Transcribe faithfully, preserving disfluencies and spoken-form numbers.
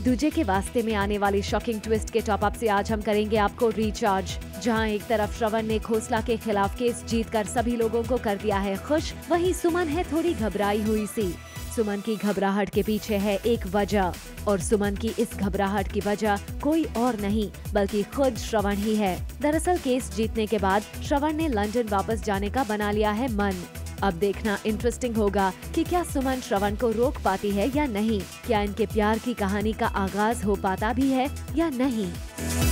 एक दूजे के वास्ते में आने वाली शॉकिंग ट्विस्ट के टॉप अप से आज हम करेंगे आपको रिचार्ज। जहां एक तरफ श्रवण ने खोसला के खिलाफ केस जीतकर सभी लोगों को कर दिया है खुश, वहीं सुमन है थोड़ी घबराई हुई सी। सुमन की घबराहट के पीछे है एक वजह, और सुमन की इस घबराहट की वजह कोई और नहीं बल्कि खुद श्रवण ही है। दरअसल केस जीतने के बाद श्रवण ने लंदन वापस जाने का बना लिया है मन। अब देखना इंटरेस्टिंग होगा कि क्या सुमन श्रवण को रोक पाती है या नहीं, क्या इनके प्यार की कहानी का आगाज हो पाता भी है या नहीं।